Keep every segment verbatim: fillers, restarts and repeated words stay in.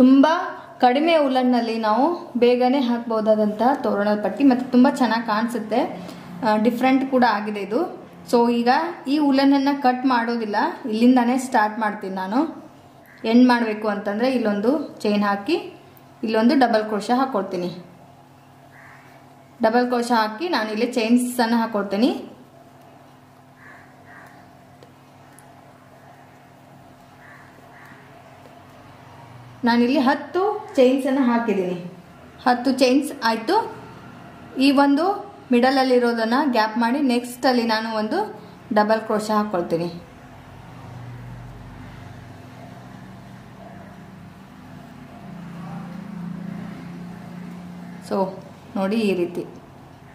ತುಂಬ ಕಡಿಮೆ ಉಲ್ಲನ್ನಲ್ಲಿ ನಾವು ಬೇಗನೆ ಹಾಕಬಹುದಾದಂತ ತೋರಣದ ಪಟ್ಟಿ ಮತ್ತೆ ತುಂಬ ಚೆನ್ನಾಗಿ ಕಾಣಿಸುತ್ತೆ ಡಿಫರೆಂಟ್ ಕೂಡ ಆಗಿದೆ ಇದು ಸೋ ಈಗ ಈ ಉಲ್ಲನನ್ನ ಕಟ್ ಮಾಡೋದಿಲ್ಲ ಇಲ್ಲಿಂದಾನೇ ಸ್ಟಾರ್ಟ್ ಮಾಡ್ತೀನಿ ನಾನು ಎಂಡ್ ಮಾಡಬೇಕು ಅಂತಂದ್ರೆ ಇಲ್ಲೊಂದು ಚೈನ್ ಹಾಕಿ ಇಲ್ಲೊಂದು ಡಬಲ್ ಕ್ರೋಷಾ ಹಾಕೊಳ್ತೀನಿ ಡಬಲ್ ಕ್ರೋಷಾ ಹಾಕಿ ನಾನು ಇಲ್ಲಿ ಚೈನ್ಸ್ ಅನ್ನು ಹಾಕೊಳ್ತೀನಿ ನಾನು ಇಲ್ಲಿ ಹತ್ತು ಚೈನ್ಸ್ ಅನ್ನು ಹಾಕಿದಿನಿ ಹತ್ತು ಚೈನ್ಸ್ ಆಯ್ತು ಈ ಒಂದು ಮಿಡಲ್ ಅಲ್ಲಿ ಇರೋದನ್ನ ಗ್ಯಾಪ್ ಮಾಡಿ ನೆಕ್ಸ್ಟ್ ಅಲ್ಲಿ ನಾನು ಒಂದು ಡಬಲ್ ಕ್ರೋಷಾ ಹಾಕೊಳ್ತೀನಿ ಸೋ ನೋಡಿ ಈ ರೀತಿ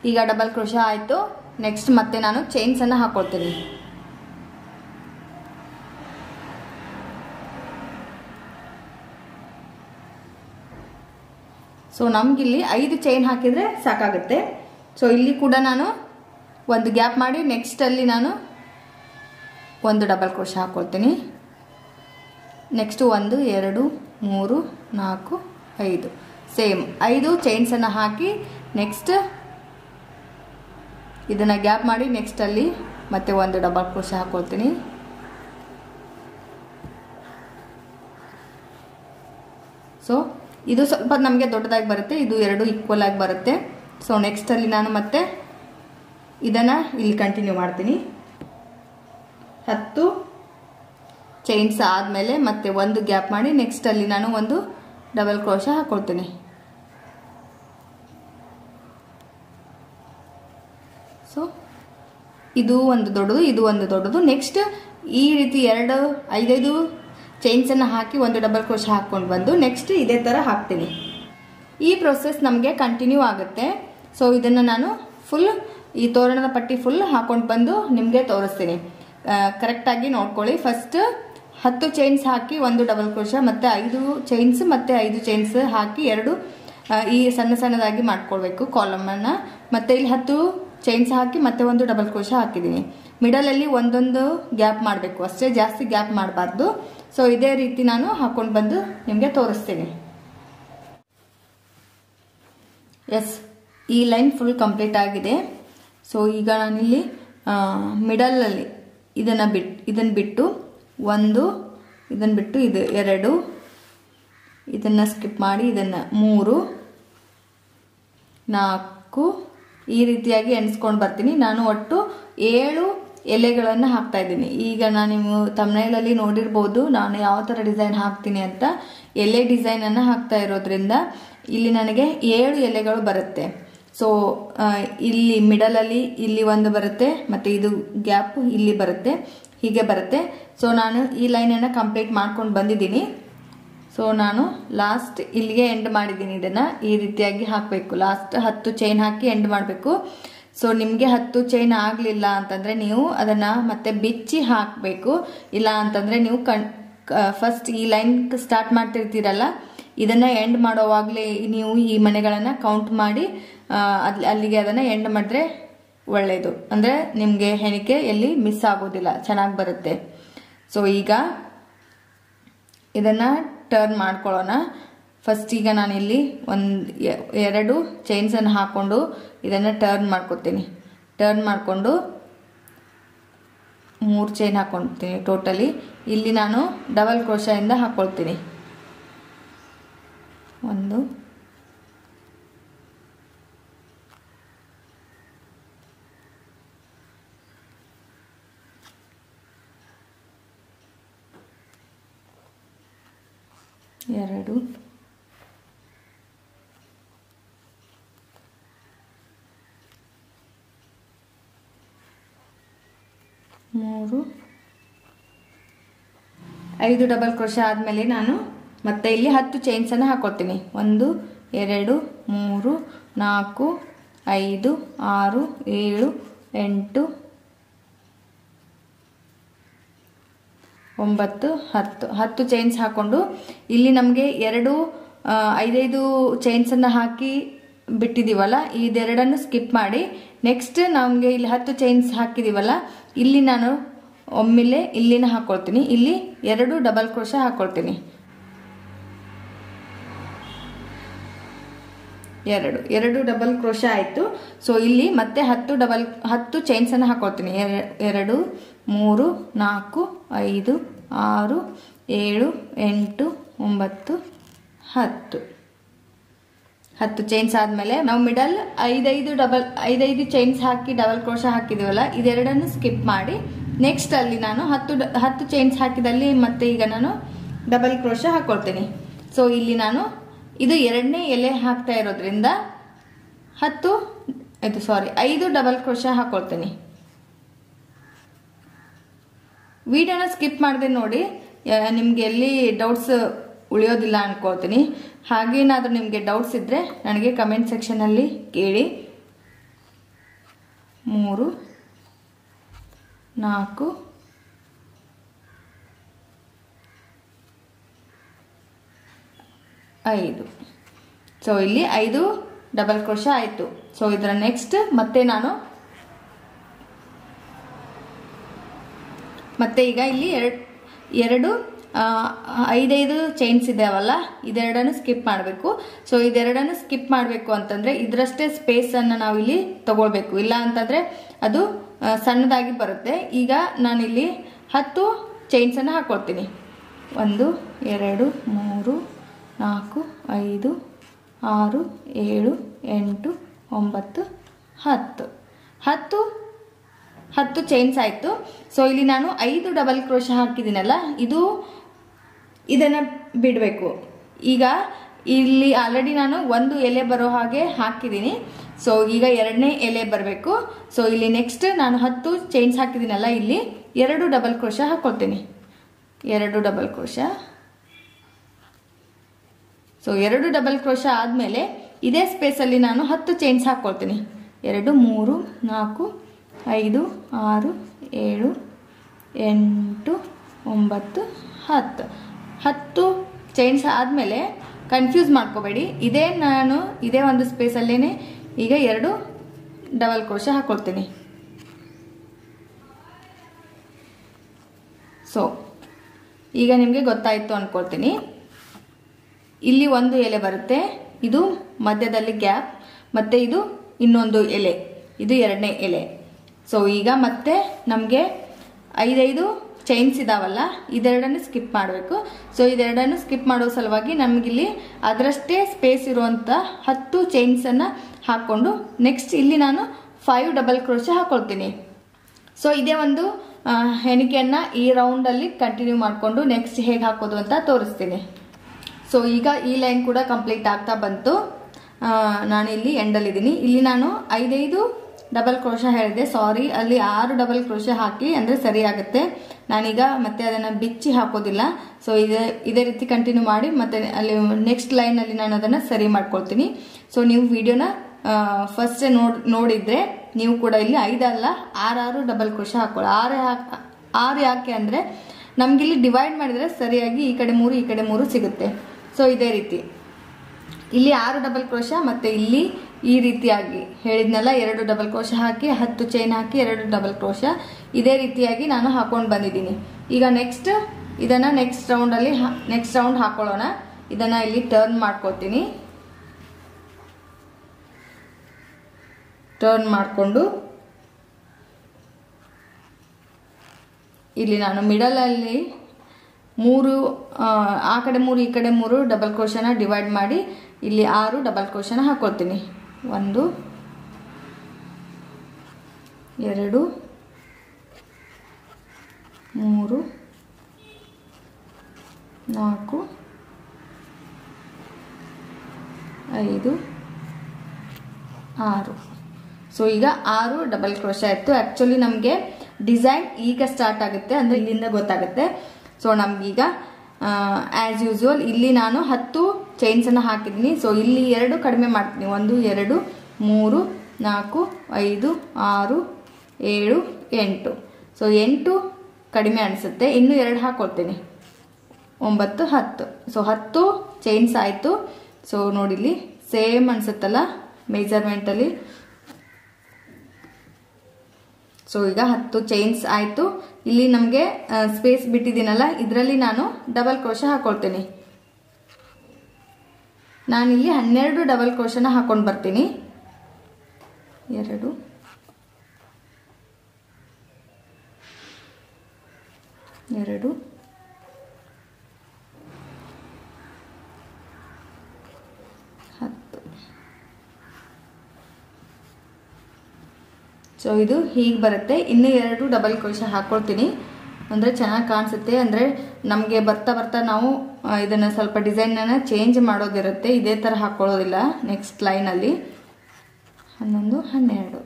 ಈಗ ಡಬಲ್ ಕ್ರೋಷಾ ಆಯ್ತು ನೆಕ್ಸ್ಟ್ ಮತ್ತೆ ನಾನು ಚೈನ್ಸ್ ಅನ್ನು ಹಾಕೊಳ್ತೀನಿ सो नमगे इल्ली ಐದು चैन ಹಾಕಿದ್ರೆ ಸಾಕಾಗುತ್ತೆ सो ಇಲ್ಲಿ ಕೂಡ ನಾನು ಒಂದು ಗ್ಯಾಪ್ ಮಾಡಿ ನೆಕ್ಸ್ಟ್ ಅಲ್ಲಿ ನಾನು ಒಂದು ಡಬಲ್ ಕ್ರೋಷಾ ಹಾಕೊಳ್ತೀನಿ ನೆಕ್ಸ್ಟ್ ಒಂದು ಎರಡು ಮೂರು ನಾಲ್ಕು ಐದು ಸೇಮ್ ಐದು ಚೈನ್ಸ್ ಅನ್ನು ಹಾಕಿ ನೆಕ್ಸ್ಟ್ ಇದನ್ನ ಗ್ಯಾಪ್ ಮಾಡಿ ನೆಕ್ಸ್ಟ್ ಅಲ್ಲಿ ಮತ್ತೆ ಒಂದು ಡಬಲ್ ಕ್ರೋಷಾ ಹಾಕೊಳ್ತೀನಿ ಸೋ ಇದು ಸ್ವಲ್ಪ ನಮಗೆ ದೊಡ್ಡದಾಗಿ ಬರುತ್ತೆ ಇದು ಎರಡು ಈಕ್ವಲ್ ಆಗಿ ಬರುತ್ತೆ ಸೋ ನೆಕ್ಸ್ಟ್ ಅಲ್ಲಿ ನಾನು ಮತ್ತೆ ಇದನ್ನ ಇಲ್ಲಿ ಕಂಟಿನ್ಯೂ ಮಾಡ್ತೀನಿ ಹತ್ತು ಚೈನ್ಸ್ ಆದಮೇಲೆ ಮತ್ತೆ ಒಂದು ಗ್ಯಾಪ್ ಮಾಡಿ ನೆಕ್ಸ್ಟ್ ಅಲ್ಲಿ ನಾನು ಒಂದು ಡಬಲ್ ಕ್ರೋಷಾ ಹಾಕೊಳ್ತೀನಿ ಸೋ ಇದು ಒಂದು ದೊಡ್ಡದು ಇದು ಒಂದು ದೊಡ್ಡದು ನೆಕ್ಸ್ಟ್ ಈ ರೀತಿ ಎರಡು ಐದೈದು चेन्स हाकि डबल क्रोशा हाकिकोंडु बंदु नेक्स्ट इदे तरह हाक्तीनि ई प्रोसेस नमगे कंटिन्यू आगुत्ते सो इदन्न नानु फुल ई तोरणद पट्टी फुल हाकिकोंडु बंदु निमगे तोरिस्तीनि करेक्ट आगि नोड्कोळ्ळि फस्ट ಹತ್ತು चेन्स हाकि ಒಂದು डबल क्रोशा मत्ते ಐದು चेन्स मत्ते ಐದು चेन्स हाकि ಎರಡು ಈ ಸಣ್ಣ ಸಣ್ಣದಾಗಿ ಮಾಡ್ಕೊಳ್ಳಬೇಕು ಕಾಲಮ್ ಅನ್ನು ಮತ್ತೆ ಇಲ್ಲಿ ಹತ್ತು ಚೈನ್ಸ್ ಹಾಕಿ ಮತ್ತೆ ಒಂದು ಡಬಲ್ ಕ್ರೋಷಾ ಹಾಕಿದಿನಿ ಮಿಡಲ್ ಅಲ್ಲಿ ಒಂದೊಂದು ಗ್ಯಾಪ್ ಮಾಡಬೇಕು ಅಷ್ಟೇ ಜಾಸ್ತಿ ಗ್ಯಾಪ್ ಮಾಡಬಾರದು सो इदे रीति नानु हाकोंड बंदु निमगे तोरिस्तीनि यस ई लाइन फुल कंप्लीट आगिदे सो ईग नानु इल्ली मिडल अल्ली इदन्न बिट्टु इदन्न बिट्टु ಒಂದು इदन्न बिट्टु इदु ಎರಡು ಇದನ್ನ ಸ್ಕಿಪ್ ಮಾಡಿ ಇದನ್ನ ಮೂರು ನಾಲ್ಕು ಈ ರೀತಿಯಾಗಿ ಎಣಿಸಿಕೊಂಡು ಬರ್ತೀನಿ ನಾನು ಒಟ್ಟು ಏಳು ಎಲೆಗಳನ್ನು ಹಾಕ್ತಾ ಇದ್ದೀನಿ ಈಗ ನಾನು ನಿಮ್ಮ ಥಂಬ್ನೈಲ್ ಅಲ್ಲಿ ನೋಡಿರಬಹುದು ನಾನು ಯಾವ ತರ ಡಿಸೈನ್ ಹಾಕ್ತೀನಿ ಅಂತ ಎಲೆ ಡಿಸೈನ್ ಅನ್ನು ಹಾಕ್ತಾ ಇರೋದ್ರಿಂದ ಇಲ್ಲಿ ನನಗೆ ಏಳು ಎಲೆಗಳು ಬರುತ್ತೆ ಸೋ ಇಲ್ಲಿ ಮಿಡಲ್ ಅಲ್ಲಿ ಇಲ್ಲಿ ಒಂದು ಬರುತ್ತೆ ಮತ್ತೆ ಇದು ಗ್ಯಾಪ್ ಇಲ್ಲಿ ಬರುತ್ತೆ ಹೀಗೆ ಬರುತ್ತೆ ಸೋ ನಾನು ಈ ಲೈನ್ ಅನ್ನು ಕಂಪ್ಲೀಟ್ ಮಾಡ್ಕೊಂಡು ಬಂದಿದ್ದೀನಿ ಸೋ ನಾನು ಲಾಸ್ಟ್ ಇಲ್ಲಿಗೆ ಎಂಡ್ ಮಾಡಿದೀನಿ ಇದನ್ನ ಈ ರೀತಿಯಾಗಿ ಹಾಕಬೇಕು ಲಾಸ್ಟ್ ಹತ್ತು ಚೈನ್ ಹಾಕಿ ಎಂಡ್ ಮಾಡಬೇಕು ಸೋ ನಿಮಗೆ ಹತ್ತು ಚೈನ್ ಆಗಲಿಲ್ಲ ಅಂತಂದ್ರೆ ನೀವು ಅದನ್ನ ಮತ್ತೆ ಬಿಚ್ಚಿ ಹಾಕಬೇಕು ಇಲ್ಲ ಅಂತಂದ್ರೆ ನೀವು ಫಸ್ಟ್ ಈ ಲೈನ್ ಸ್ಟಾರ್ಟ್ ಮಾಡ್ತಿರ್ತೀರಲ್ಲ ಇದನ್ನ ಎಂಡ್ ಮಾಡೋವಾಗಲೇ ನೀವು ಈ ಮನೆಗಳನ್ನು ಕೌಂಟ್ ಮಾಡಿ ಅಲ್ಲಿಗೆ ಅದನ್ನ ಎಂಡ್ ಮಾಡಿದ್ರೆ ಒಳ್ಳೆಯದು ಅಂದ್ರೆ ನಿಮಗೆ ಹೆಣಿಕೆ ಎಲ್ಲಿ ಮಿಸ್ ಆಗೋದಿಲ್ಲ ಚೆನ್ನಾಗಿ ಬರುತ್ತೆ ಸೋ ಈಗ ಇದನ್ನ ಟರ್ನ್ ಮಾಡ್ಕೊಳ್ಳೋಣ ಫಸ್ಟ್ ಈಗ ನಾನು ಇಲ್ಲಿ ಒಂದು ಎರಡು ಚೈನ್ಸ್ ಅನ್ನು ಹಾಕೊಂಡು ಇದನ್ನ ಟರ್ನ್ ಮಾಡ್ಕೊತೀನಿ ಟರ್ನ್ ಮಾಡ್ಕೊಂಡು ಮೂರು ಚೈನ್ ಹಾಕೊಂತೀನಿ ಟೋಟಲಿ ಇಲ್ಲಿ ನಾನು ಡಬಲ್ ಕ್ರೋಷಾ ಇಂದ ಹಾಕೊಳ್ತೀನಿ ಒಂದು ಎರಡು ಮೂರು ಐದು ಡಬಲ್ ಕ್ರೋಷಾ ಆದಮೇಲೆ ನಾನು ಮತ್ತೆ ಇಲ್ಲಿ ಹತ್ತು ಚೈನ್ಸ್ ಅನ್ನು ಹಾಕೊಳ್ತೀನಿ ಒಂದು ಎರಡು ಮೂರು ನಾಲ್ಕು ಐದು ಆರು ಏಳು ಎಂಟು ಒಂಬತ್ತು ಹತ್ತು ಹತ್ತು ಚೈನ್ಸ್ ಹಾಕೊಂಡು ಇಲ್ಲಿ ನಮಗೆ ಎರಡು ಐದೈದು ಚೈನ್ಸ್ ಅನ್ನು ಹಾಕಿ ಬಿಟ್ಟಿದೀವಲ್ಲ ಇದೆರಡನ್ನು ಸ್ಕಿಪ್ ಮಾಡಿ ನೆಕ್ಸ್ಟ್ ನಮಗೆ ಇಲ್ಲಿ ಹತ್ತು ಚೈನ್ಸ್ ಹಾಕಿದೀವಲ್ಲ ಇಲ್ಲಿ ನಾನು ಒಮ್ಮೆಲೆ ಇಲ್ಲಿನ ಹಾಕೊಳ್ತೀನಿ ಇಲ್ಲಿ ಎರಡು ಡಬಲ್ ಕ್ರೋಷಾ ಹಾಕೊಳ್ತೀನಿ ಎರಡು ಎರಡು ಡಬಲ್ ಕ್ರೋಶ ಆಯಿತು. ಸೊ ಇಲ್ಲಿ ಮತ್ತೆ ಹತ್ತು ಡಬಲ್ ಹತ್ತು ಚೈನ್ಸ್ ಅನ್ನು ಹಾಕೊಳ್ತೀನಿ. ಎರಡು ಮೂರು ನಾಲ್ಕು ಐದು ಆರು ಏಳು ಎಂಟು ಒಂಬತ್ತು ಹತ್ತು ಹತ್ತು ಚೈನ್ಸ್ ಆದಮೇಲೆ ನಾವು ಮಿಡಲ್ ಐದೈದು ಡಬಲ್ ಐದೈದು ಚೈನ್ಸ್ ಹಾಕಿ ಡಬಲ್ ಕ್ರೋಶ ಹಾಕಿದೀವಲ್ಲ ಇದೆರಡನ್ನು ಸ್ಕಿಪ್ ಮಾಡಿ ನೆಕ್ಸ್ಟ್ ಅಲ್ಲಿ ನಾನು ಹತ್ತು ಹತ್ತು ಚೈನ್ಸ್ ಹಾಕಿದಲ್ಲಿ ಮತ್ತೆ ಈಗ ನಾನು ಡಬಲ್ ಕ್ರೋಶ ಹಾಕೊಳ್ತೀನಿ. ಸೊ ಇಲ್ಲಿ ನಾನು ಇದು ಎರಡನೇ ಎಲೆ ಹಾಕ್ತಾ ಇರೋದ್ರಿಂದ ಹತ್ತು ಇದು ಸಾರಿ ಐದು ಡಬಲ್ ಕ್ರೋಶ ಹಾಕೊಳ್ತೀನಿ. ವಿಡಿಯೋನ ಸ್ಕಿಪ್ ಮಾಡದೆ ನೋಡಿ, ನಿಮಗೆ ಎಲ್ಲಿ ಡೌಟ್ಸ್ ಉಳಿಯೋದಿಲ್ಲ ಅಂದ್ಕೊಳ್ತೀನಿ. ಹಾಗೇನಾದರೂ ನಿಮಗೆ ಡೌಟ್ಸ್ ಇದ್ದರೆ ನನಗೆ ಕಮೆಂಟ್ ಸೆಕ್ಷನಲ್ಲಿ ಕೇಳಿ. ಮೂರು ನಾಲ್ಕು ಐದು. ಸೊ ಇಲ್ಲಿ ಐದು ಡಬಲ್ ಕ್ರೋಶ ಆಯಿತು. ಸೊ ಇದರ ನೆಕ್ಸ್ಟ್ ಮತ್ತೆ ನಾನು ಮತ್ತೆ ಈಗ ಇಲ್ಲಿ ಎರಡು ಎರಡು ಐದೈದು ಚೈನ್ಸ್ ಇದಾವಲ್ಲ ಇದೆರಡನ್ನು ಸ್ಕಿಪ್ ಮಾಡಬೇಕು. ಸೊ ಇದೆರಡನ್ನು ಸ್ಕಿಪ್ ಮಾಡಬೇಕು ಅಂತಂದರೆ ಇದರಷ್ಟೇ ಸ್ಪೇಸನ್ನು ನಾವಿಲ್ಲಿ ತಗೊಳ್ಬೇಕು, ಇಲ್ಲ ಅಂತಂದರೆ ಅದು ಸಣ್ಣದಾಗಿ ಬರುತ್ತೆ. ಈಗ ನಾನಿಲ್ಲಿ ಹತ್ತು ಚೈನ್ಸನ್ನು ಹಾಕ್ಕೊಳ್ತೀನಿ. ಒಂದು ಎರಡು ಮೂರು ನಾಲ್ಕು ಐದು ಆರು ಏಳು ಎಂಟು ಒಂಬತ್ತು ಹತ್ತು ಹತ್ತು ಹತ್ತು ಚೈನ್ಸ್ ಆಯಿತು. ಸೊ ಇಲ್ಲಿ ನಾನು ಐದು ಡಬಲ್ ಕ್ರೋಶ ಹಾಕಿದ್ದೀನಲ್ಲ ಇದು ಇದನ್ನು ಬಿಡಬೇಕು. ಈಗ ಇಲ್ಲಿ ಆಲ್ರೆಡಿ ನಾನು ಒಂದು ಎಲೆ ಬರೋ ಹಾಗೆ ಹಾಕಿದ್ದೀನಿ. ಸೊ ಈಗ ಎರಡನೇ ಎಲೆ ಬರಬೇಕು. ಸೊ ಇಲ್ಲಿ ನೆಕ್ಸ್ಟ್ ನಾನು ಹತ್ತು ಚೈನ್ಸ್ ಹಾಕಿದ್ದೀನಲ್ಲ ಇಲ್ಲಿ ಎರಡು ಡಬಲ್ ಕ್ರೋಶ ಹಾಕ್ಕೊಳ್ತೀನಿ. ಎರಡು ಡಬಲ್ ಕ್ರೋಶ. ಸೊ ಎರಡು ಡಬಲ್ ಕ್ರೋಶ ಆದಮೇಲೆ ಇದೇ ಸ್ಪೇಸಲ್ಲಿ ನಾನು ಹತ್ತು ಚೈನ್ಸ್ ಹಾಕ್ಕೊಳ್ತೀನಿ. ಎರಡು ಮೂರು ನಾಲ್ಕು ಐದು ಆರು ಏಳು ಎಂಟು ಒಂಬತ್ತು ಹತ್ತು ಹತ್ತು ಚೈನ್ಸ್ ಆದಮೇಲೆ ಕನ್ಫ್ಯೂಸ್ ಮಾಡ್ಕೋಬೇಡಿ. ಇದೇ ನಾನು ಇದೇ ಒಂದು ಸ್ಪೇಸಲ್ಲೇ ಈಗ ಎರಡು ಡಬಲ್ ಕ್ರೋಶ ಹಾಕ್ಕೊಳ್ತೀನಿ. ಸೊ ಈಗ ನಿಮಗೆ ಗೊತ್ತಾಯಿತು ಅಂದ್ಕೊಳ್ತೀನಿ. ಇಲ್ಲಿ ಒಂದು ಎಲೆ ಬರುತ್ತೆ, ಇದು ಮಧ್ಯದಲ್ಲಿ ಗ್ಯಾಪ್, ಮತ್ತು ಇದು ಇನ್ನೊಂದು ಎಲೆ, ಇದು ಎರಡನೇ ಎಲೆ. ಸೊ ಈಗ ಮತ್ತೆ ನಮಗೆ ಐದೈದು ಚೈನ್ಸ್ ಇದಾವಲ್ಲ ಇದೆರಡನ್ನು ಸ್ಕಿಪ್ ಮಾಡಬೇಕು. ಸೊ ಇದೆರಡನ್ನು ಸ್ಕಿಪ್ ಮಾಡೋ ಸಲುವಾಗಿ ನಮಗಿಲ್ಲಿ ಅದರಷ್ಟೇ ಸ್ಪೇಸ್ ಇರುವಂಥ ಹತ್ತು ಚೈನ್ಸನ್ನು ಹಾಕ್ಕೊಂಡು ನೆಕ್ಸ್ಟ್ ಇಲ್ಲಿ ನಾನು ಫೈವ್ ಡಬಲ್ ಕ್ರೋಶ ಹಾಕ್ಕೊಳ್ತೀನಿ. ಸೊ ಇದೇ ಒಂದು ಹೆಣಿಕೆಯನ್ನು ಈ ರೌಂಡಲ್ಲಿ ಕಂಟಿನ್ಯೂ ಮಾಡಿಕೊಂಡು ನೆಕ್ಸ್ಟ್ ಹೇಗೆ ಹಾಕೋದು ಅಂತ ತೋರಿಸ್ತೀನಿ. ಸೊ ಈಗ ಈ ಲೈನ್ ಕೂಡ ಕಂಪ್ಲೀಟ್ ಆಗ್ತಾ ಬಂತು. ನಾನಿಲ್ಲಿ ಎಂಡಲ್ಲಿದ್ದೀನಿ. ಇಲ್ಲಿ ನಾನು ಐದೈದು ಡಬಲ್ ಕ್ರೋಶ ಹೇಳಿದೆ, ಸಾರಿ ಅಲ್ಲಿ ಆರು ಡಬಲ್ ಕ್ರೋಶ ಹಾಕಿ ಅಂದರೆ ಸರಿಯಾಗುತ್ತೆ. ನಾನೀಗ ಮತ್ತೆ ಅದನ್ನು ಬಿಚ್ಚಿ ಹಾಕೋದಿಲ್ಲ. ಸೊ ಇದೇ ಇದೇ ರೀತಿ ಕಂಟಿನ್ಯೂ ಮಾಡಿ ಮತ್ತೆ ಅಲ್ಲಿ ನೆಕ್ಸ್ಟ್ ಲೈನಲ್ಲಿ ನಾನು ಅದನ್ನು ಸರಿ ಮಾಡ್ಕೊಳ್ತೀನಿ. ಸೊ ನೀವು ವಿಡಿಯೋನ ಫಸ್ಟ್ ನೋಡ್ ನೋಡಿದರೆ ನೀವು ಕೂಡ ಇಲ್ಲಿ ಐದಲ್ಲ ಆರಾರು ಡಬಲ್ ಕ್ರೋಶ ಹಾಕೊಳ್ಳಿ. ಆರು ಹಾಕಿ ಆರು ಯಾಕೆ ಅಂದರೆ ನಮಗಿಲ್ಲಿ ಡಿವೈಡ್ ಮಾಡಿದರೆ ಸರಿಯಾಗಿ ಈ ಕಡೆ ಮೂರು ಈ ಕಡೆ ಮೂರು ಸಿಗುತ್ತೆ. ಸೊ ಇದೇ ರೀತಿ ಇಲ್ಲಿ ಆರು ಡಬಲ್ ಕ್ರೋಶ ಮತ್ತು ಇಲ್ಲಿ ಈ ರೀತಿಯಾಗಿ ಹೇಳಿದ್ನಲ್ಲ ಎರಡು ಡಬಲ್ ಕ್ರೋಶ ಹಾಕಿ ಹತ್ತು ಚೈನ್ ಹಾಕಿ ಎರಡು ಡಬಲ್ ಕ್ರೋಶ ಇದೇ ರೀತಿಯಾಗಿ ನಾನು ಹಾಕೊಂಡು ಬಂದಿದ್ದೀನಿ. ಈಗ ನೆಕ್ಸ್ಟ್ ಇದನ್ನು ನೆಕ್ಸ್ಟ್ ರೌಂಡಲ್ಲಿ ನೆಕ್ಸ್ಟ್ ರೌಂಡ್ ಹಾಕೊಳ್ಳೋಣ. ಇದನ್ನು ಇಲ್ಲಿ ಟರ್ನ್ ಮಾಡ್ಕೊತೀನಿ. ಟರ್ನ್ ಮಾಡಿಕೊಂಡು ಇಲ್ಲಿ ನಾನು ಮಿಡಲಲ್ಲಿ ಮೂರು ಆ ಕಡೆ ಮೂರು ಈ ಕಡೆ ಮೂರು ಡಬಲ್ ಕ್ರೋಶನ ಡಿವೈಡ್ ಮಾಡಿ ಇಲ್ಲಿ ಆರು ಡಬಲ್ ಕ್ರೋಶನ ಹಾಕ್ಕೊಳ್ತೀನಿ. ಒಂದು ಎರಡು ಮೂರು ನಾಲ್ಕು ಐದು ಆರು. ಸೊ ಈಗ ಆರು ಡಬಲ್ ಕ್ರೋಶ ಆಯಿತು. ಆ್ಯಕ್ಚುಲಿ ನಮಗೆ ಡಿಸೈನ್ ಈಗ ಸ್ಟಾರ್ಟ್ ಆಗುತ್ತೆ ಅಂದರೆ ಇಲ್ಲಿಂದ ಗೊತ್ತಾಗುತ್ತೆ. ಸೊ ನಮಗೀಗ ಆ್ಯಸ್ ಯೂಸ್ವಲ್ ಇಲ್ಲಿ ನಾನು ಹತ್ತು ಚೈನ್ಸನ್ನು ಹಾಕಿದ್ದೀನಿ. ಸೊ ಇಲ್ಲಿ ಎರಡು ಕಡಿಮೆ ಮಾಡ್ತೀನಿ. ಒಂದು ಎರಡು ಮೂರು ನಾಲ್ಕು ಐದು ಆರು ಏಳು ಎಂಟು. ಸೊ ಎಂಟು ಕಡಿಮೆ ಅನಿಸುತ್ತೆ, ಇನ್ನೂ ಎರಡು ಹಾಕ್ಕೊಳ್ತೀನಿ. ಒಂಬತ್ತು ಹತ್ತು. ಸೊ ಹತ್ತು ಚೈನ್ಸ್ ಆಯಿತು. ಸೊ ನೋಡಿಲ್ಲಿ ಸೇಮ್ ಅನಿಸುತ್ತಲ್ಲ ಮೆಜರ್ಮೆಂಟಲ್ಲಿ. ಸೊ ಈಗ ಹತ್ತು ಚೈನ್ಸ್ ಆಯಿತು. ಇಲ್ಲಿ ನಮಗೆ ಸ್ಪೇಸ್ ಬಿಟ್ಟಿದ್ದೀನಲ್ಲ ಇದರಲ್ಲಿ ನಾನು ಡಬಲ್ ಕ್ರೋಶ ಹಾಕ್ಕೊಳ್ತೀನಿ. नानिली हन्नेरडु डबल क्रोशेन हाकोंड बर्तीनि एरडु एरडु हत्तु सो इदु हीगे बरुत्ते इन्नु एरडु डबल क्रोशेन हाकोळ्तीनि अंदर चेन्नागि कानिसुत्ते अंदर नमगे बर्ता बर्ता नावु ಇದನ್ನ ಸ್ವಲ್ಪ ಡಿಸೈನ್ ಅನ್ನು ಚೇಂಜ್ ಮಾಡೋದಿರುತ್ತೆ ಇದೇ ತರ ಹಾಕೊಳ್ಳೋದಿಲ್ಲ ನೆಕ್ಸ್ಟ್ ಲೈನ್ ಅಲ್ಲಿ ಹನ್ನೊಂದು ಹನ್ನೆರಡು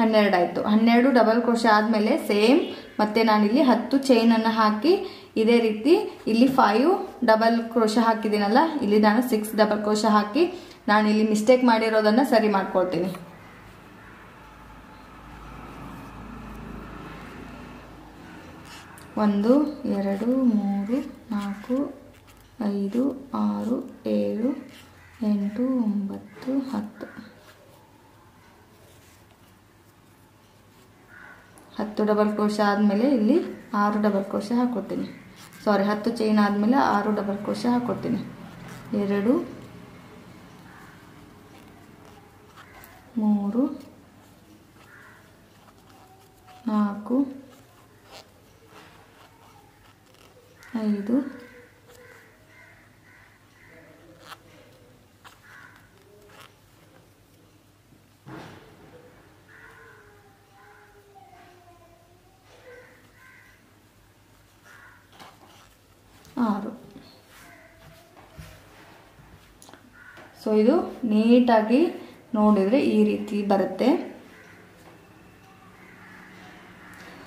ಹನ್ನೆರಡು ಆಯ್ತು ಹನ್ನೆರಡು ಡಬಲ್ ಕ್ರೋಷೆ ಆದಮೇಲೆ ಸೇಮ್ ಮತ್ತೆ ನಾನು ಇಲ್ಲಿ ಹತ್ತು ಚೈನ್ ಅನ್ನು ಹಾಕಿ ಇದೇ ರೀತಿ ಇಲ್ಲಿ ಐದು ಡಬಲ್ ಕ್ರೋಷೆ ಹಾಕಿದಿನಲ್ಲ ಇಲ್ಲಿ ನಾನು ಆರು ಡಬಲ್ ಕ್ರೋಷೆ ಹಾಕಿ ನಾನು ಇಲ್ಲಿ ಮಿಸ್ಟೇಕ್ ಮಾಡಿರೋದನ್ನ ಸರಿ ಮಾಡ್ಕೊಳ್ತೀನಿ ಒಂದು ಎರಡು ಮೂರು ನಾಲ್ಕು ಐದು ಆರು ಏಳು ಎಂಟು ಒಂಬತ್ತು ಹತ್ತು ಹತ್ತು ಡಬಲ್ ಕ್ರೋಷೆ ಆದಮೇಲೆ ಇಲ್ಲಿ ಆರು ಡಬಲ್ ಕ್ರೋಷೆ ಹಾಕೋತೀನಿ ಸಾರಿ ಹತ್ತು ಚೈನ್ ಆದಮೇಲೆ ಆರು ಡಬಲ್ ಕ್ರೋಷೆ ಹಾಕೋತೀನಿ ಎರಡು ಮೂರು ನಾಲ್ಕು ಐದು ಆರು ಸೋ ಇದು ನೀಟಾಗಿ ನೋಡಿದ್ರೆ ಈ ರೀತಿ ಬರುತ್ತೆ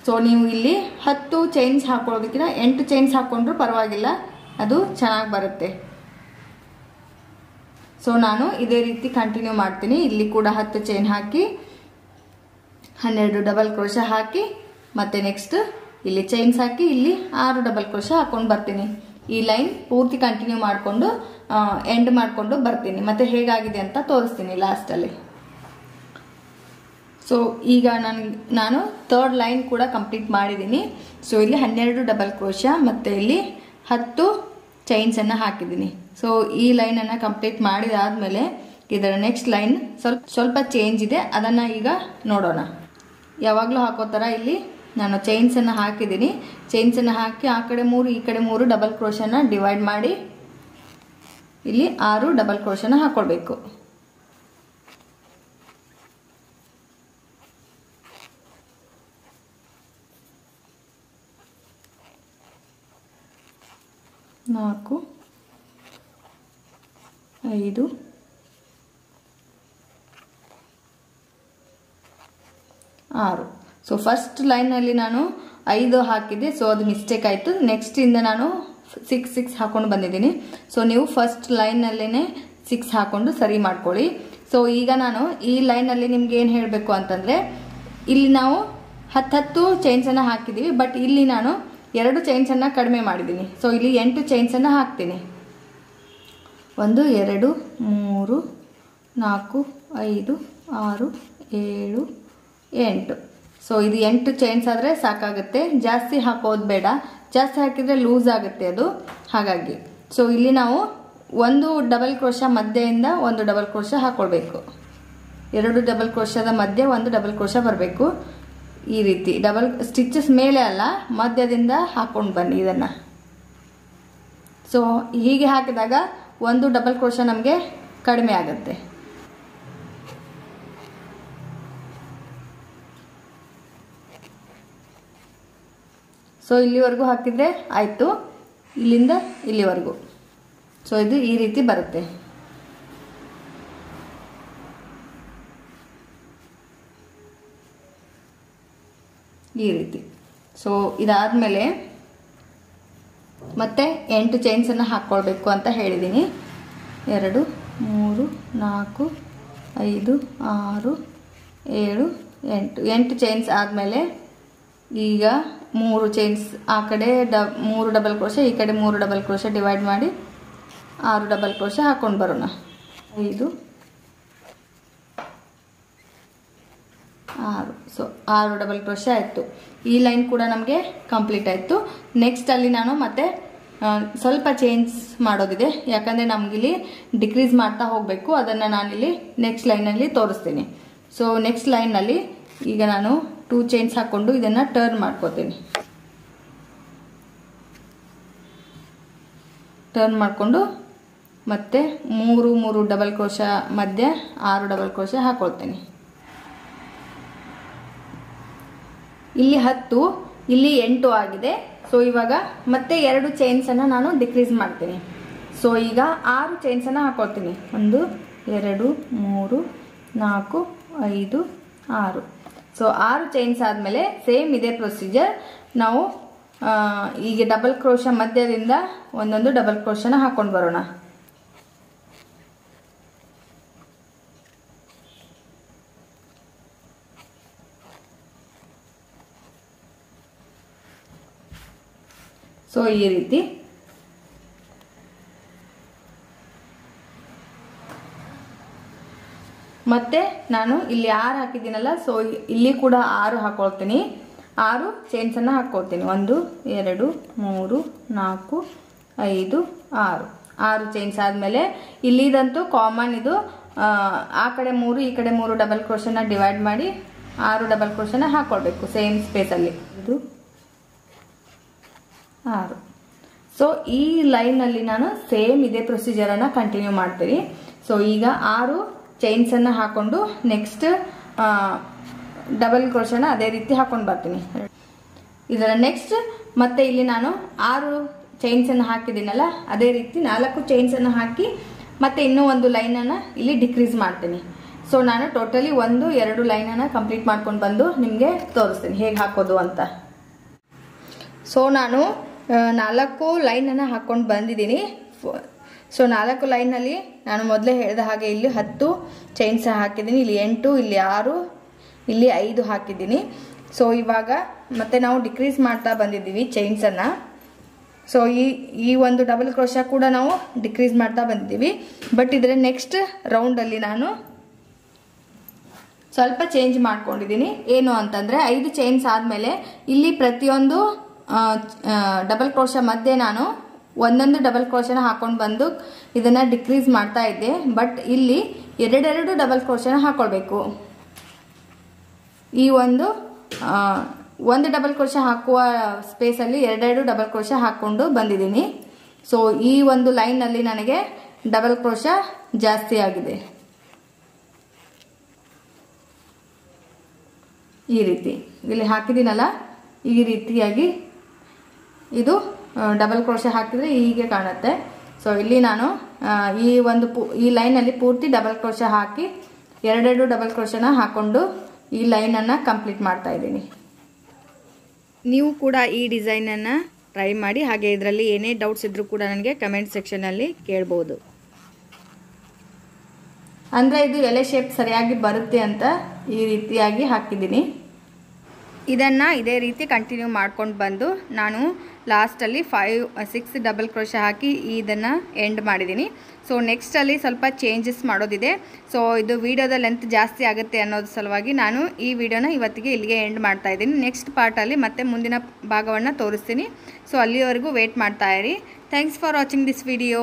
सो नहीं हूँ चेन्स हाकोदिन एंटू चेन्स हाकू पर्वा अदू चना बे सो नानू रीति कंटिन्यू माड्तीनि इल्ली कूड़ा हत्तु चेन हाकि हन्नेरडु डबल क्रोशे हाकि मत्ते नेक्स्ट इल्ली चेन्स हाकि इल्ली आरु डबल क्रोशे हाकोंडु बर्तीनि ई लाइन पूर्ति कंटिन्यू माड्कोंडु एंड माड्कोंडु बर्तीनि मत्ते हेगागिदे अंत तोरिस्तीनि लास्ट अल्ली सो ಈಗ ನಾನು थर्ड लाइन ಕೂಡ ಕಂಪ್ಲೀಟ್ ಮಾಡಿದಿನಿ सो ಇಲ್ಲಿ ಹನ್ನೆರಡು ಡಬಲ್ ಕ್ರೋಷೆ ಮತ್ತೆ ಇಲ್ಲಿ ಹತ್ತು ಚೈನ್ಸ್ ಅನ್ನು ಹಾಕಿದಿನಿ सो ಈ ಲೈನ್ ಅನ್ನು ಕಂಪ್ಲೀಟ್ ಮಾಡಿದ ಆದಮೇಲೆ ಇದರ ನೆಕ್ಸ್ಟ್ ಲೈನ್ ಸ್ವಲ್ಪ ಸ್ವಲ್ಪ ಚೇಂಜ್ ಇದೆ ಅದನ್ನ ಈಗ ನೋಡೋಣ ಯಾವಾಗಲೂ ಹಾಕೋತರ ಇಲ್ಲಿ ನಾನು ಚೈನ್ಸ್ ಅನ್ನು ಹಾಕಿದಿನಿ ಚೈನ್ಸ್ ಅನ್ನು ಹಾಕಿ ಆ ಕಡೆ ಮೂರು ಈ ಕಡೆ ಮೂರು ಡಬಲ್ ಕ್ರೋಷೆ ಅನ್ನು ಡಿವೈಡ್ ಮಾಡಿ ಇಲ್ಲಿ ಆರು ಡಬಲ್ ಕ್ರೋಷೆ ಅನ್ನು ಹಾಕೊಳ್ಳಬೇಕು ನಾಲ್ಕು ಐದು ಆರು ಸೋ ಫಸ್ಟ್ ಲೈನ್ ಅಲ್ಲಿ ನಾನು ಐದು ಹಾಕಿದೆ ಸೋ ಅದು ಮಿಸ್ಟೇಕ್ ಆಯ್ತು ನೆಕ್ಸ್ಟ್ ಇಂದ ನಾನು ಸಿಕ್ಸ್ ಸಿಕ್ಸ್ ಹಾಕೊಂಡು ಬಂದಿದ್ದೀನಿ ಸೋ ನೀವು ಫಸ್ಟ್ ಲೈನ್ ಅಲ್ಲಿನೇ ಸಿಕ್ಸ್ ಹಾಕೊಂಡು ಸರಿ ಮಾಡ್ಕೊಳ್ಳಿ ಸೋ ಈಗ ನಾನು ಈ ಲೈನ್ ಅಲ್ಲಿ ನಿಮಗೆ ಏನು ಹೇಳಬೇಕು ಅಂತಂದ್ರೆ ಇಲ್ಲಿ ನಾವು ಹತ್ತು ಹತ್ತು ಚೈನ್ಸ್ ಅನ್ನು ಹಾಕಿದೀವಿ ಬಟ್ ಇಲ್ಲಿ ನಾನು ಎರಡು ಚೈನ್ಸ್ ಅನ್ನು ಕಡಿಮೆ ಮಾಡಿದಿನಿ ಸೋ ಇಲ್ಲಿ ಎಂಟು ಚೈನ್ಸ್ ಅನ್ನು ಹಾಕ್ತೀನಿ ಒಂದು ಎರಡು ಮೂರು ನಾಲ್ಕು ಐದು ಆರು ಏಳು ಎಂಟು ಸೋ ಇದು ಎಂಟು ಚೈನ್ಸ್ ಆದ್ರೆ ಸಾಕಾಗುತ್ತೆ ಜಾಸ್ತಿ ಹಾಕೋದು ಬೇಡ ಜಾಸ್ತಿ ಹಾಕಿದ್ರೆ ಲೂಸ್ ಆಗುತ್ತೆ ಅದು ಹಾಗಾಗಿ ಸೋ ಇಲ್ಲಿ ನಾವು ಒಂದು ಡಬಲ್ ಕ್ರೋಷೆ ಮಧ್ಯದಿಂದ ಒಂದು ಡಬಲ್ ಕ್ರೋಷೆ ಹಾಕೊಳ್ಳಬೇಕು ಎರಡು ಡಬಲ್ ಕ್ರೋಷೆದ ಮಧ್ಯೆ ಒಂದು ಡಬಲ್ ಕ್ರೋಷೆ ಬರಬೇಕು ಈ ರೀತಿ ಡಬಲ್ ಸ್ಟಿಚಸ್ ಮೇಲೆ ಅಲ್ಲ ಮಧ್ಯದಿಂದ ಹಾಕೊಂಡು ಬನ್ನಿ ಇದನ್ನ ಸೋ ಹೀಗೆ ಹಾಕಿದಾಗ ಒಂದು ಡಬಲ್ ಕ್ರೋಷೆ ನಮಗೆ ಕಡಿಮೆ ಆಗುತ್ತೆ ಸೋ ಇಲ್ಲಿವರೆಗೂ ಹಾಕಿದ್ರೆ ಆಯ್ತು ಇಲ್ಲಿಂದ ಇಲ್ಲಿವರೆಗೂ ಸೋ ಇದು ಈ ರೀತಿ ಬರುತ್ತೆ ಈ ರೀತಿ ಸೋ ಇದಾದ ಮೇಲೆ ಮತ್ತೆ ಎಂಟು ಚೈನ್ಸ್ ಅನ್ನು ಹಾಕೊಳ್ಳಬೇಕು ಅಂತ ಹೇಳಿದಿನಿ ಎರಡು ಮೂರು ನಾಲ್ಕು ಐದು ಆರು ಏಳು ಎಂಟು ಎಂಟು ಚೈನ್ಸ್ ಆದ ಮೇಲೆ ಈಗ ಮೂರು ಚೈನ್ಸ್ ಆ ಕಡೆ ಮೂರು ಡಬಲ್ ಕ್ರೋಷೆ ಈ ಕಡೆ ಮೂರು ಡಬಲ್ ಕ್ರೋಷೆ ಡಿವೈಡ್ ಮಾಡಿ ಆರು ಡಬಲ್ ಕ್ರೋಷೆ ಹಾಕೊಂಡು ಬರೋಣ ಐದು ಆರು सो आर डबल क्रोशे आयतु ई लाइन कूड़ा नमगे कंप्लीट आयतु नेक्स्ट अल्ली नानु मत्ते ಸ್ವಲ್ಪ ಚೇಂಜ್ ಮಾಡೋದಿದೆ ಯಾಕಂದ್ರೆ ನಮಗೆ ಇಲ್ಲಿ ಡಿಕ್ರೀಸ್ ಮಾಡ್ತಾ ಹೋಗಬೇಕು ಅದನ್ನ ನಾನು ಇಲ್ಲಿ ನೆಕ್ಸ್ಟ್ ಲೈನ್ ಅಲ್ಲಿ ತೋರಿಸ್ತೀನಿ ಸೋ ನೆಕ್ಸ್ಟ್ ಲೈನ್ ಅಲ್ಲಿ ಈಗ ನಾನು ಟೂ ಚೈನ್ಸ್ ಹಾಕೊಂಡು ಇದನ್ನ ಟರ್ನ್ ಮಾಡ್ಕೊತೀನಿ ಟರ್ನ್ ಮಾಡ್ಕೊಂಡು ಮತ್ತೆ ಮೂರು ಮೂರು ಡಬಲ್ ಕ್ರೋಷಾ ಮಧ್ಯೆ ಆರು ಡಬಲ್ ಕ್ರೋಷಾ ಹಾಕೊಳ್ಳುತ್ತೇನೆ ಇಲ್ಲಿ ಹತ್ತು ಇಲ್ಲಿ ಎಂಟು ಆಗಿದೆ सो इवाग मत्ते एरडु चेन्स अन्नु नानु डिक्रीस माड्तीनि सो ईग आरु चेन्स अन्नु हाकोळ्तीनि ओंदु एरडु मूरु नाल्कु ऐदु आरु सो आरु चेन्स आदमेले सेम इदे प्रोसीजर नावु ईगे डबल क्रोशा मध्यदिंद ओंदोंदु डबल क्रोशान हाकोंडु बरोण सो ये रीति मत्ते नानु इल्ली आरु हाकिदिनल्ल सो इल्ली कूड आरु हाकोळ्तीनि आरु चेन्स अन्नु हाकोळ्तीनि ಒಂದು ಎರಡು ಮೂರು ನಾಲ್ಕು ಐದು ಆರು ಆರು चेन्स ಆದಮೇಲೆ ಇಲ್ಲಿದಂತೂ ಕಾಮನ್ ಇದು ಆ ಕಡೆ ಮೂರು ಈ ಕಡೆ ಮೂರು ಡಬಲ್ ಕ್ರೋಷಾನ ಡಿವೈಡ್ ಮಾಡಿ ಆರು ಡಬಲ್ ಕ್ರೋಷಾನ ಹಾಕೊಳ್ಳಬೇಕು ಸೇಮ್ ಸ್ಪೇಸ್ ಅಲ್ಲಿ ಇದು आर सो ई लाइन अल्ली नानु सेम इदे प्रोसीजर अन्नु कंटिन्यू माड्तीनि सो ईग आरु चेन्स अन्नु हाकोंडु नेक्स्ट डबल क्रोशान अदे रीति हाकोंडु बर्तीनि इदर नेक्स्ट मत्ते इल्ली नानु आरु चेन्स अन्नु हाकिदिनल्ल अदे रीति ನಾಲ್ಕು चेन्स अन्नु हाकि मत्ते इन्नु ओंदु लाइन अन्नु इल्ली डिक्रीस माड्तीनि सो नानु टोटली ಒಂದು ಎರಡು लाइन अन्नु कंप्लीट माड्कोंडु बंदु निमगे तोरिस्तीनि हेगे हाकोदु अंत सो नानु ನಾಲ್ಕು ಲೈನ್ ಅನ್ನು ಹಾಕೊಂಡು ಬಂದಿದ್ದೀನಿ ಸೋ ನಾಲ್ಕು ಲೈನ್ ಅಲ್ಲಿ ನಾನು ಮೊದಲೇ ಹೇಳಿದ ಹಾಗೆ ಇಲ್ಲಿ ಹತ್ತು ಚೈನ್ಸ್ ಹಾಕಿದ್ದೀನಿ ಇಲ್ಲಿ ಎಂಟು ಇಲ್ಲಿ ಆರು ಇಲ್ಲಿ ಐದು ಹಾಕಿದ್ದೀನಿ ಸೋ ಇವಾಗ ಮತ್ತೆ ನಾವು ಡಿಕ್ರೀಸ್ ಮಾಡ್ತಾ ಬಂದಿದ್ದೀವಿ ಚೈನ್ಸ್ ಅನ್ನು ಸೋ ಈ ಈ ಒಂದು ಡಬಲ್ ಕ್ರೋಷಾ ಕೂಡ ನಾವು ಡಿಕ್ರೀಸ್ ಮಾಡ್ತಾ ಬಂದಿದ್ದೀವಿ ಬಟ್ ಇದರ ನೆಕ್ಸ್ಟ್ ರೌಂಡ್ ಅಲ್ಲಿ ನಾನು ಸ್ವಲ್ಪ ಚೇಂಜ್ ಮಾಡ್ಕೊಂಡಿದ್ದೀನಿ ಏನು ಅಂತಂದ್ರೆ ಐದು ಚೈನ್ಸ್ ಆದಮೇಲೆ ಇಲ್ಲಿ ಪ್ರತಿಯೊಂದು डबल क्रोशा मध्य नानु ಒಂದೊಂದು डबल क्रोशान हाकोंड बंदु इदन्न डिक्रीस माड्ता इद्दे बट इल्ली एरडेरडु डबल क्रोशान हाकोळ्ळबेकु ई ओंदु ओंदु डबल क्रोशा हाकुव स्पेस अल्ली एरडेरडु डबल क्रोशा हाकोंडु बंदिदीनि सो ई ओंदु लाइन अल्ली ननगे डबल क्रोशा जास्ति आगिदे ई रीति इल्ली हाकिदिनल्ल ई रीतियागि ಇದು ಡಬಲ್ ಕ್ರೋಷಾ ಹಾಕಿದ್ರೆ ಹೀಗೆ ಕಾಣುತ್ತೆ ಸೋ ಇಲ್ಲಿ ನಾನು ಈ ಒಂದು ಈ ಲೈನ್ ಅಲ್ಲಿ ಪೂರ್ತಿ ಡಬಲ್ ಕ್ರೋಷಾ ಹಾಕಿ ಎರಡೆರಡು ಡಬಲ್ ಕ್ರೋಷಾನ ಹಾಕೊಂಡು ಈ ಲೈನ್ ಅನ್ನು ಕಂಪ್ಲೀಟ್ ಮಾಡ್ತಾ ಇದ್ದೀನಿ ನೀವು ಕೂಡ ಈ ಡಿಸೈನ್ ಅನ್ನು ಟ್ರೈ ಮಾಡಿ ಹಾಗೆ ಇದರಲ್ಲಿ ಏನೇ ಡೌಟ್ಸ್ ಇದ್ರೂ ಕೂಡ ನನಗೆ ಕಮೆಂಟ್ ಸೆಕ್ಷನ್ ಅಲ್ಲಿ ಕೇಳಬಹುದು ಅಂದ್ರೆ ಇದು ಎಲೆ ಶೇಪ್ ಸರಿಯಾಗಿ ಬರುತ್ತೆ ಅಂತ ಈ ರೀತಿಯಾಗಿ ಹಾಕಿದ್ದೀನಿ ಇದನ್ನ ಇದೇ ರೀತಿ ಕಂಟಿನ್ಯೂ ಮಾಡ್ಕೊಂಡು ಬಂದು ನಾನು लास्ट ಅಲ್ಲಿ ಐದು ಆರು ಡಬಲ್ ಕ್ರೋಷಾ ಹಾಕಿ ಇದನ್ನ ಎಂಡ್ ಮಾಡಿದಿನಿ ಸೋ ನೆಕ್ಸ್ಟ್ ಅಲ್ಲಿ ಸ್ವಲ್ಪ ಚೇಂಜಸ್ ಮಾಡೋದಿದೆ ಸೋ ಇದು ವಿಡಿಯೋದ ಲೆಂತ್ ಜಾಸ್ತಿ ಆಗುತ್ತೆ ಅನ್ನೋದು ಸಲುವಾಗಿ ನಾನು ಈ ವಿಡಿಯೋನ ಇವತ್ತಿಗೆ ಇಲ್ಲಿಗೆ ಎಂಡ್ ಮಾಡ್ತಾ ಇದ್ದೀನಿ ನೆಕ್ಸ್ಟ್ ಪಾರ್ಟ್ ಅಲ್ಲಿ ಮತ್ತೆ ಮುಂದಿನ ಭಾಗವನ್ನ ತೋರಿಸ್ತೀನಿ ಸೋ ಅಲ್ಲಿಯವರೆಗೂ ವೇಟ್ ಮಾಡ್ತಾ ಇರಿ thanks for watching this video.